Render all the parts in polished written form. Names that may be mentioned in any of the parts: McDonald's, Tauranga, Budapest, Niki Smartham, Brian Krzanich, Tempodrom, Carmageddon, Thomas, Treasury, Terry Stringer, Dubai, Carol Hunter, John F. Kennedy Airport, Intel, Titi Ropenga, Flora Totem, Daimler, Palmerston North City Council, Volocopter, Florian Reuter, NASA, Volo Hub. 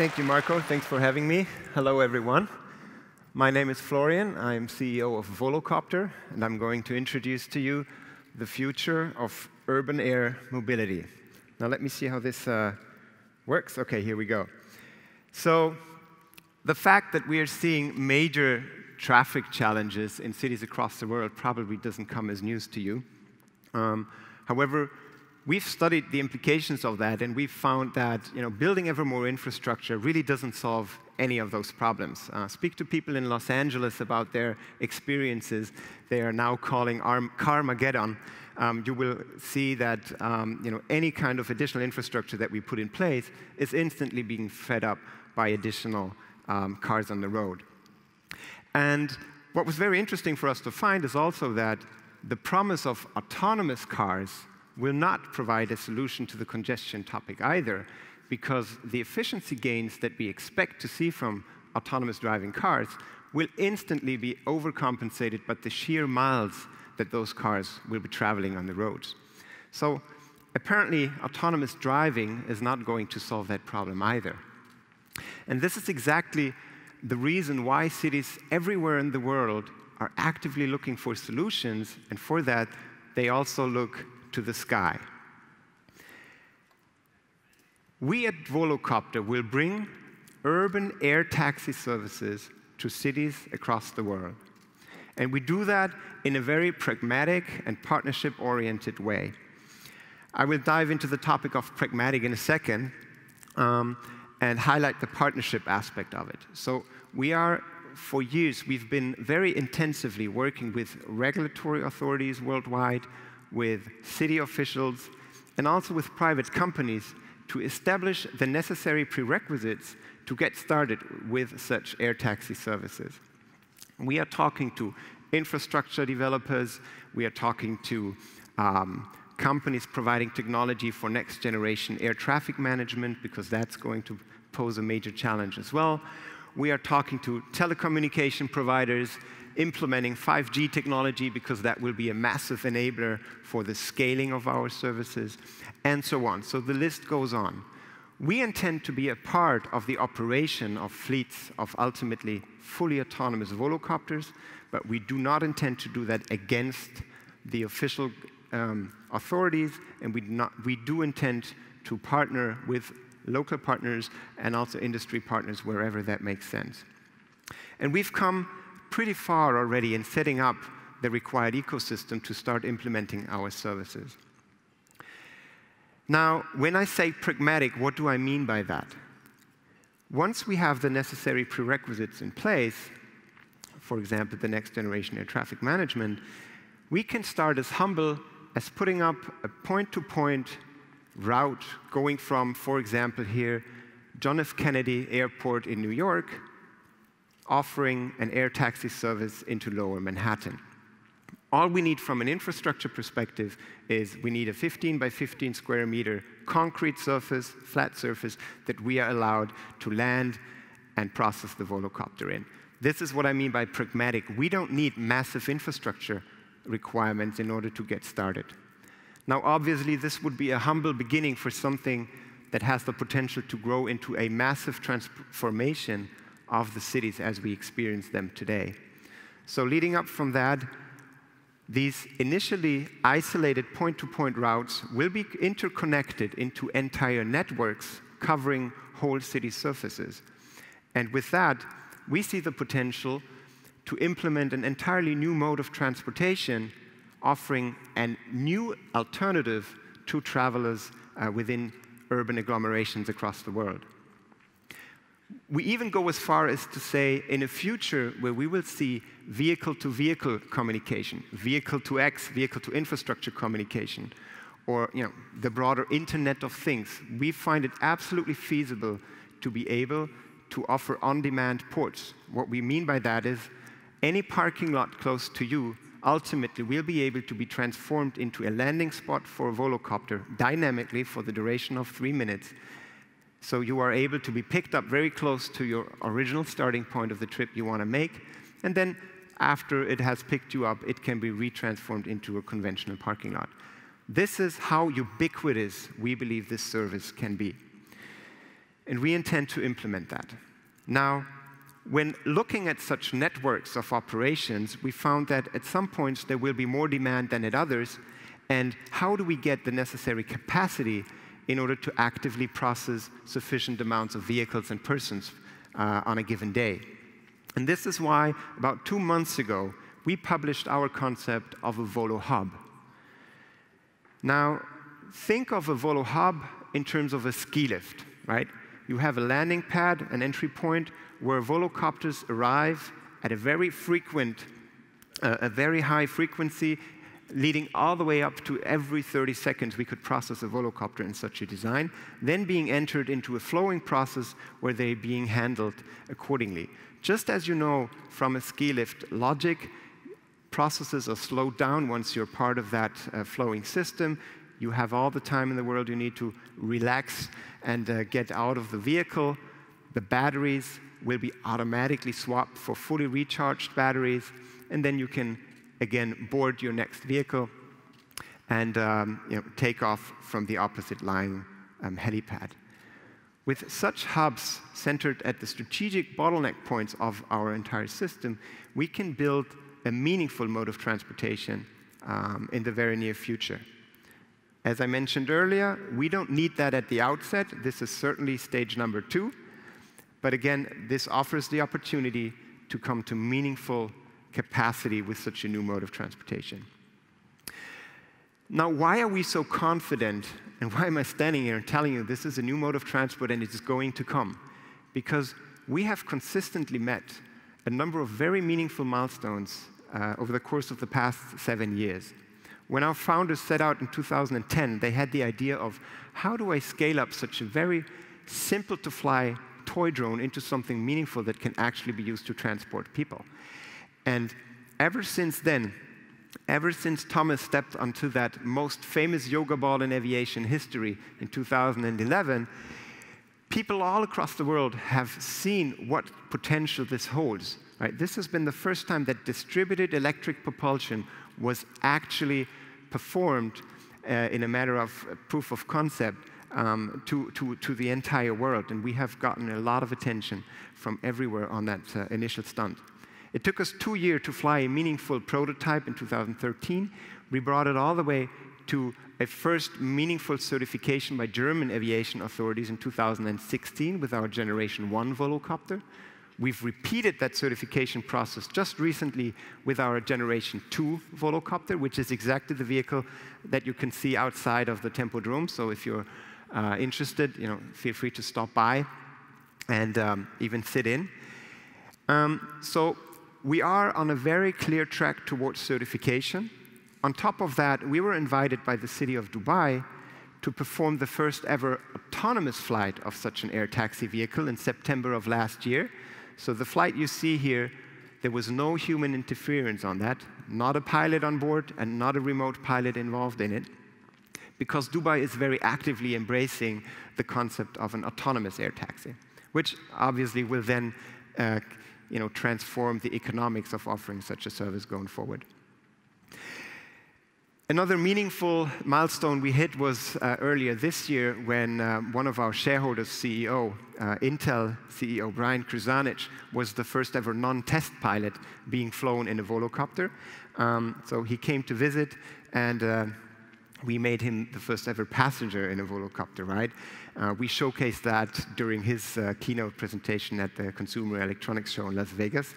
Thank you, Marco. Thanks for having me. Hello, everyone. My name is Florian. I am CEO of Volocopter, and I'm going to introduce to you the future of urban air mobility. Now, let me see how this works. OK, here we go. So the fact that we are seeing major traffic challenges in cities across the world probably doesn't come as news to you. However, we've studied the implications of that, and we've found that building ever more infrastructure really doesn't solve any of those problems. Speak to people in Los Angeles about their experiences. They are now calling Carmageddon. You will see that any kind of additional infrastructure that we put in place is instantly being fed up by additional cars on the road. And what was very interesting for us to find is also that the promise of autonomous cars will not provide a solution to the congestion topic either, because the efficiency gains that we expect to see from autonomous driving cars will instantly be overcompensated by the sheer miles that those cars will be traveling on the roads. So apparently, autonomous driving is not going to solve that problem either. And this is exactly the reason why cities everywhere in the world are actively looking for solutions, and for that, they also look to the sky. We at Volocopter will bring urban air taxi services to cities across the world. And we do that in a very pragmatic and partnership-oriented way. I will dive into the topic of pragmatic in a second and highlight the partnership aspect of it. So for years, we've been very intensively working with regulatory authorities worldwide, with city officials, and also with private companies to establish the necessary prerequisites to get started with such air taxi services. We are talking to infrastructure developers. We are talking to companies providing technology for next-generation air traffic management, because that's going to pose a major challenge as well. We are talking to telecommunication providers, implementing 5G technology, because that will be a massive enabler for the scaling of our services, and so on. So the list goes on. We intend to be a part of the operation of fleets of ultimately fully autonomous volocopters, but we do not intend to do that against the official authorities, and we do intend to partner with local partners and also industry partners wherever that makes sense. And we've come pretty far already in setting up the required ecosystem to start implementing our services. Now, when I say pragmatic, what do I mean by that? Once we have the necessary prerequisites in place, for example, the next-generation air traffic management, we can start as humble as putting up a point-to-point route going from, for example, here, John F. Kennedy Airport in New York, offering an air taxi service into lower Manhattan. All we need from an infrastructure perspective is we need a 15 by 15 square meter concrete surface, flat surface, that we are allowed to land and process the volocopter in. This is what I mean by pragmatic. We don't need massive infrastructure requirements in order to get started. Now, obviously, this would be a humble beginning for something that has the potential to grow into a massive transformation of the cities as we experience them today. So leading up from that, these initially isolated point-to-point routes will be interconnected into entire networks covering whole city surfaces. And with that, we see the potential to implement an entirely new mode of transportation, offering a new alternative to travelers within urban agglomerations across the world. We even go as far as to say, in a future where we will see vehicle-to-vehicle communication, vehicle-to-X, vehicle-to-infrastructure communication, or the broader Internet of Things, we find it absolutely feasible to be able to offer on-demand ports. What we mean by that is any parking lot close to you ultimately will be able to be transformed into a landing spot for a volocopter dynamically for the duration of 3 minutes. So you are able to be picked up very close to your original starting point of the trip you want to make. And then after it has picked you up, it can be retransformed into a conventional parking lot. This is how ubiquitous we believe this service can be. and we intend to implement that. Now, when looking at such networks of operations, we found that at some points there will be more demand than at others, and how do we get the necessary capacity in order to actively process sufficient amounts of vehicles and persons on a given day? And this is why, about 2 months ago, we published our concept of a Volo Hub. Now, think of a Volo Hub in terms of a ski lift, right? You have a landing pad, an entry point, where volocopters arrive at a very high frequency, leading all the way up to every 30 seconds we could process a volocopter in such a design, then being entered into a flowing process where they're being handled accordingly. Just as you know from a ski lift logic, processes are slowed down once you're part of that flowing system. You have all the time in the world you need to relax and get out of the vehicle. The batteries will be automatically swapped for fully recharged batteries, and then you can again, board your next vehicle and take off from the opposite line helipad. With such hubs centered at the strategic bottleneck points of our entire system, we can build a meaningful mode of transportation in the very near future. As I mentioned earlier, we don't need that at the outset. This is certainly stage number 2. But again, this offers the opportunity to come to meaningful capacity with such a new mode of transportation. Now, why are we so confident, and why am I standing here and telling you this is a new mode of transport and it's going to come? Because we have consistently met a number of very meaningful milestones over the course of the past 7 years. When our founders set out in 2010, they had the idea of, how do I scale up such a very simple-to-fly toy drone into something meaningful that can actually be used to transport people? And ever since then, ever since Thomas stepped onto that most famous yoga ball in aviation history in 2011, people all across the world have seen what potential this holds. Right? This has been the first time that distributed electric propulsion was actually performed in a matter of proof of concept to the entire world. And we have gotten a lot of attention from everywhere on that initial stunt. It took us 2 years to fly a meaningful prototype in 2013. We brought it all the way to a first meaningful certification by German aviation authorities in 2016 with our Generation 1 Volocopter. We've repeated that certification process just recently with our Generation 2 Volocopter, which is exactly the vehicle that you can see outside of the Tempodrom. So if you're interested, feel free to stop by and even sit in. So we are on a very clear track towards certification. On top of that, we were invited by the city of Dubai to perform the first ever autonomous flight of such an air taxi vehicle in September of last year. So the flight you see here, there was no human interference on that, not a pilot on board and not a remote pilot involved in it, because Dubai is very actively embracing the concept of an autonomous air taxi, which obviously will then transform the economics of offering such a service going forward. Another meaningful milestone we hit was earlier this year when one of our shareholders, CEO, Intel CEO Brian Krzanich, was the first ever non-test pilot being flown in a volocopter. So he came to visit, and we made him the first ever passenger in a volocopter ride. We showcased that during his keynote presentation at the Consumer Electronics Show in Las Vegas.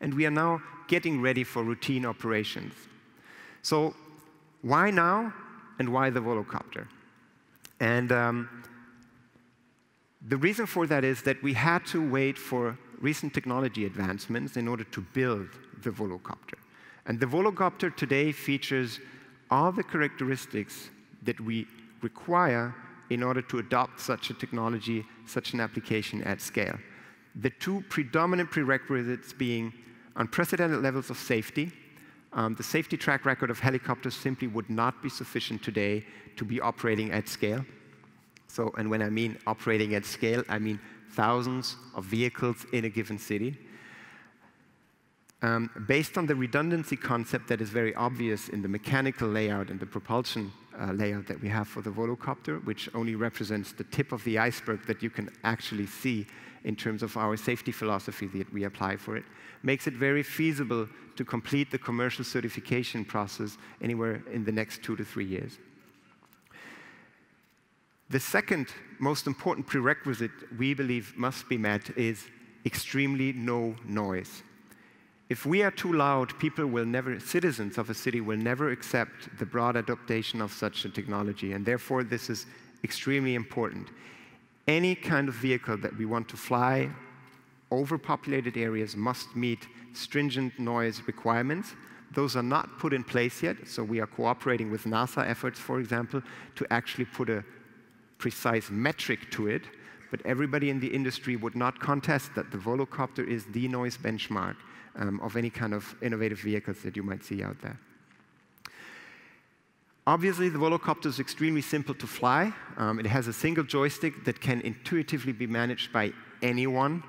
And we are now getting ready for routine operations. So why now and why the volocopter? And the reason for that is that we had to wait for recent technology advancements in order to build the volocopter. And the volocopter today features all the characteristics that we require in order to adopt such a technology, such an application at scale. The two predominant prerequisites being unprecedented levels of safety. The safety track record of helicopters simply would not be sufficient today to be operating at scale. So, and when I mean operating at scale, I mean thousands of vehicles in a given city. based on the redundancy concept that is very obvious in the mechanical layout and the propulsion layout that we have for the Volocopter, which only represents the tip of the iceberg that you can actually see in terms of our safety philosophy that we apply for it, makes it very feasible to complete the commercial certification process anywhere in the next 2 to 3 years. The second most important prerequisite we believe must be met is extremely no noise. If we are too loud, people will never, citizens of a city will never accept the broad adoption of such a technology, and therefore this is extremely important. Any kind of vehicle that we want to fly over populated areas must meet stringent noise requirements. Those are not put in place yet, so we are cooperating with NASA efforts, for example, to actually put a precise metric to it, but everybody in the industry would not contest that the Volocopter is the noise benchmark of any kind of innovative vehicles that you might see out there. Obviously, the Volocopter is extremely simple to fly. It has a single joystick that can intuitively be managed by anyone.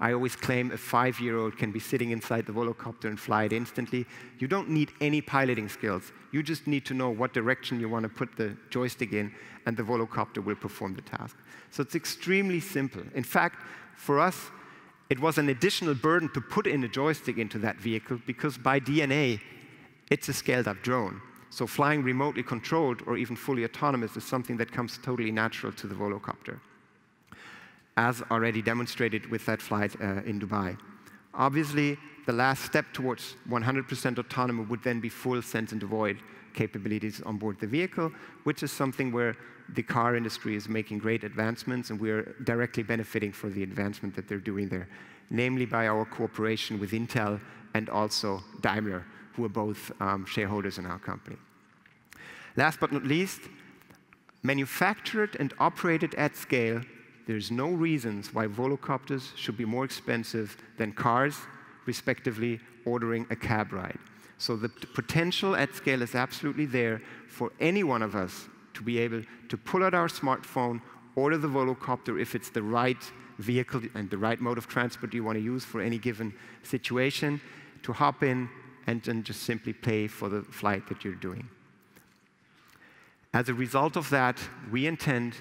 I always claim a 5-year-old can be sitting inside the Volocopter and fly it instantly. You don't need any piloting skills. You just need to know what direction you want to put the joystick in, and the Volocopter will perform the task. So it's extremely simple. In fact, for us, it was an additional burden to put in a joystick into that vehicle because by DNA, it's a scaled-up drone. So flying remotely controlled or even fully autonomous is something that comes totally natural to the Volocopter, as already demonstrated with that flight in Dubai. Obviously, the last step towards 100% autonomy would then be full sense and avoid capabilities on board the vehicle, which is something where the car industry is making great advancements, and we're directly benefiting from the advancement that they're doing there, namely by our cooperation with Intel and also Daimler, who are both shareholders in our company. Last but not least, manufactured and operated at scale, there's no reasons why Volocopters should be more expensive than cars, respectively, ordering a cab ride. So the potential at scale is absolutely there for any one of us to be able to pull out our smartphone, order the Volocopter if it's the right vehicle and the right mode of transport you want to use for any given situation, to hop in and then just simply pay for the flight that you're doing. As a result of that, we intend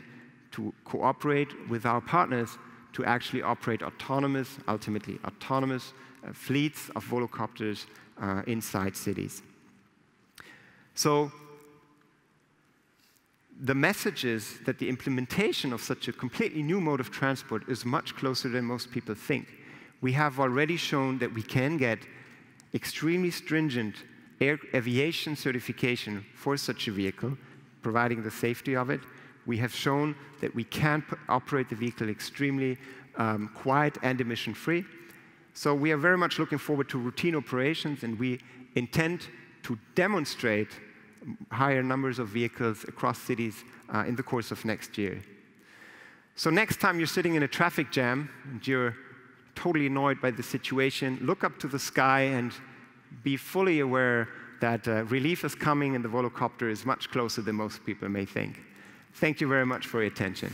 to cooperate with our partners to actually operate autonomous, ultimately autonomous fleets of Volocopters inside cities. So the message is that the implementation of such a completely new mode of transport is much closer than most people think. We have already shown that we can get extremely stringent aviation certification for such a vehicle, providing the safety of it. We have shown that we can operate the vehicle extremely quiet and emission-free. So we are very much looking forward to routine operations, and we intend to demonstrate higher numbers of vehicles across cities in the course of next year. So next time you're sitting in a traffic jam and you're totally annoyed by the situation, look up to the sky and be fully aware that relief is coming, and the Volocopter is much closer than most people may think. Thank you very much for your attention.